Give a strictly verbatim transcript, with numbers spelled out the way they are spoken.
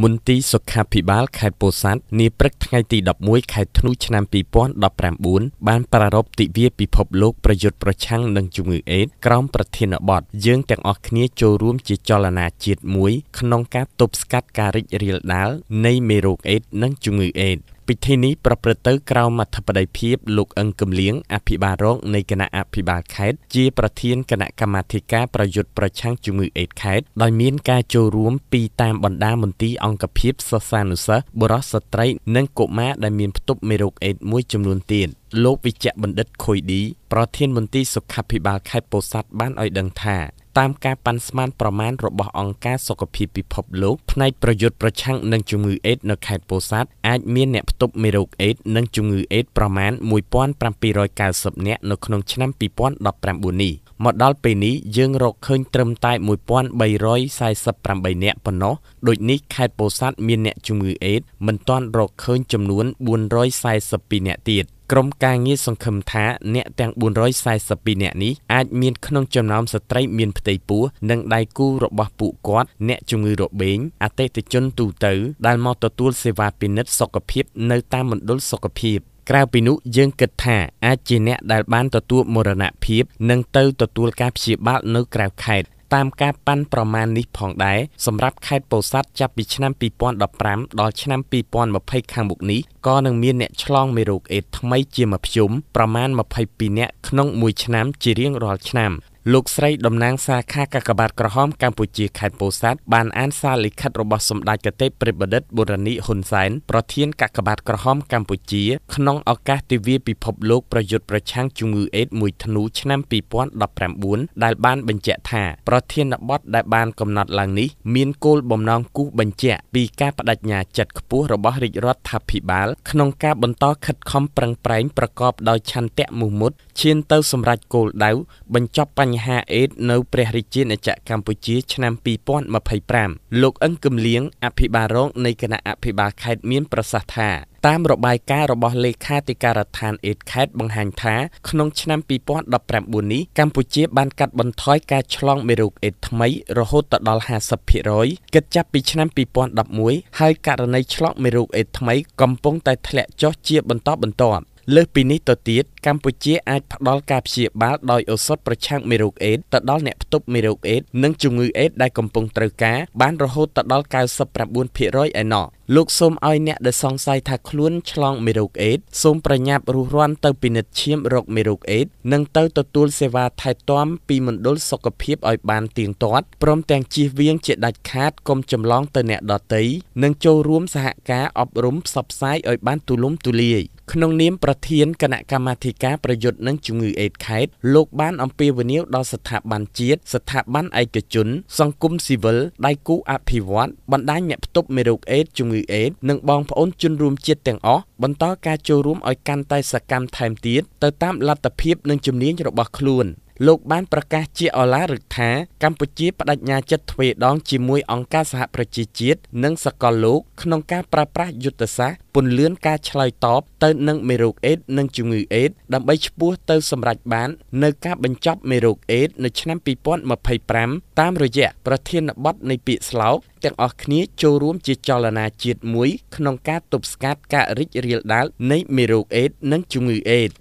มุนตีสกัดพิบาลไข่โพสันนิปรักไงตีดับมวยไข่ธนูชนามปีป้อนดับแปมบุญบานปรารบติเวียปีพบโลกประโยชน์ประชังนังจุมือเอ็ดกล้องประเทนบอดเยื่องแต่งออกเนี้ยโจร่วมจิจารณาจิตมวยขนองการตบสกัดการิเรียลนัลในเมโรเอ็ดนังจุมือเอ็ดปิธีนี้ประพฤติกล่าวมัธยปฏิเพียบลูกอังกมเลี้ยงอภิบาลร้องในคณะอภิบาลแคดจีประเทียนคณะกรรมการประยุทธ์ประชังจุมือเอ็ดแคดโดยมีการโจรวมปีตามบรรดามนตรีองค์เพียบสสานุสบรสตรีนั่งโกมาได้มีประตูเมรุเอ็ดมวยจำนวนเตียนโลกวิจัยบัณฑิตคอยดีประเทียนมนตรีสุขภิบาลแคดโปสัตบ้านอ้อยดังท่าตามการปันสมานประมาณระบบองค์การสกปรกพิภพโลกในประโยชน์ประชังนังจุมือเอ็ดในไข่โพสัตอาจมีแนวตุบเมรุเอ็ดนังจุมือเอ็ดประมาณมวยป้อนปรำปีรอยการสบเนะในขนมชั้นปีป้อนดอกแปมบุนีหมดดอลปีนี้ยังรกเคยเติมใต้มวยป้อนใบร้อยสายสปรำใบเนะปนเนาะโดยนี้ไข่โพสัตมีแนวจุมือเอ็ดมันตอนรกเคยจำนวนบุญร้อยสายสปีเนะตีดกรมการเงียสังคมท้าเนะแต่งบุญร้อยสายสปีเนะนี้อาจมีขนมจำนำสตรีมีนปฏิปูนังได้กู้รบบปุกอดเนะจุมือรบเบงอาเตติจนตูเตอด้านมอตตูลเซวาปินัดสกปริบในตามมันดลสกปริบกล่าวปีนุยังเกิดท่าอาจีเนะได้บ้านตัวตัวมรณะเพียบนังเตอตัวตัวการเฉียบ้านนึกกล่าวไข่ตามการปั้นประมาณนี้ผ่องได้สำหรับไข่โพสัตจะปีชนามปีปอนดอกปรำดอกชนามปีปอนมาไพ่คางบุกนี้ก็นังมีเนี่ยฉลองเมรุเอ็ดทำไมเจียมาพยุมประมาณมาไพ่ปีเนี่ยขนมมวยชนามจีเรียงรอชนามลูกไส้ดำนางซาคากากบาดกระห้อมกัมพูชีไข่โพสัตบานอันซาลิคัดรบสมได้กระเตะปริบดดบุรณิฮุนไซน์ประเทียนกากบาดกระห้อมกัมพูชีขนมอากาศทีวีปีพบโลกประยุทธ์ประชังจุมือเอ็ดมวยธนูชนามปีป้อนดับแปมบุญได้บ้านบรรเจธาประเทียนนับบอสได้บ้านกำนัดหลังนี้มีนโกลบ่มนองกู้บรรเจปีกาปดัญญาจัดขบวนรบริรอดทับผีบาลขนมกาบนต้อขัดคอมปรังไพร์ประกอบโดยชันเตะมูมุดเชียนเตอร์สมรัยโกลเดาบรรจบปัญหาเอ็ดในประเทศจีนจากกัมพูชีชนามปีป้อนมาไพ่แปมลูกอังกมเลี้ยงอภิบาลร้องในคณะอภิบาลไข่เมียนประสาทาตามระบายการระบอบเลขาธิการทานเอ็ดแคดบังหันท้าขนมชนามปีป้อนดับแปมบุญนี้กัมพูชีบันกัดบนท้อยการฉลองเมรุเอ็ดทำไมรโหตดอลหาสพิร้อยกระจับปีชนามปีป้อนดับมวยให้การในฉลองเมรุเอ็ดทำไมกำปองแต่แถลจอเจียบนต้อบนต้อเลือกปีนี้ตัวตีดกัมพูชีอาจดอลกาบเฉียบ้าดอยอสดประชังเมรุเอตดอลเนปตุบเมรุเอตนังจุงือเอตได้กำปงตรกาบ้านรโหตดอลกาสปรับบุญเพียร้อยไอหนอลูกส้มอ้อยเนี่ยได้ซองไซทักล้วนฉลองเมรุเอตส้มประหยัดรูร้อนเตอปินิดเชียมรกเมรุเอตนังเตอตัวตูลเซวาไทยต้อมปีมันดลสกปรกอ้อยบานเตียงตอดพร้อมแต่งจีเวียงเจดัดคาดกลมจำลองเตอเนี่ยดอตีนังโจรวมสหกาอบรุมสับไซอ้อยบานตุลุ่มตุลีขนมเนียมประเทียนคณะกรรมการประยุทธ์นังจุงือเอ็ดไคต์โลกบ้านอมพีวันนี้ดอสถาบันจีดสถาบันไอกจุนสังคมสิวิลได้กู้อภิวัตบรรดาเนี่ยปตุบเมรุเอตจุงือเอ็ดนังบองพอนจุนรวมจีดแต่งอ๋อบรรดาการโจรวมอ้อยกันไตสกรรมไทม์ตีดเติมตามลัตเพียบนังจุมเนียนระบคลุนโลกบ้านประกาศเจียอลาหรือท้ากัมพูชีปดัญญาจัดเวดองจิมวยองค์การสหประชาชาตินังสกอลลูกขนมการปราปรยุทธศาสตร์ปุ่นเลื่อนการชลอยตอบเตินังเมรุเอตนังจุงือเอตดำไปชัวเติสมรัยบ้านในการบรรจบเมรุเอตในชั้นปีป้อนมาไพ่แปมตามรอยแยะประเทศนบัตในปีสลาวแต่ออกนี้โจรวมจิตจารณาจิตมวยขนมการตบสกัดการริเรียลดาลในเมรุเอตนังจุงือเอต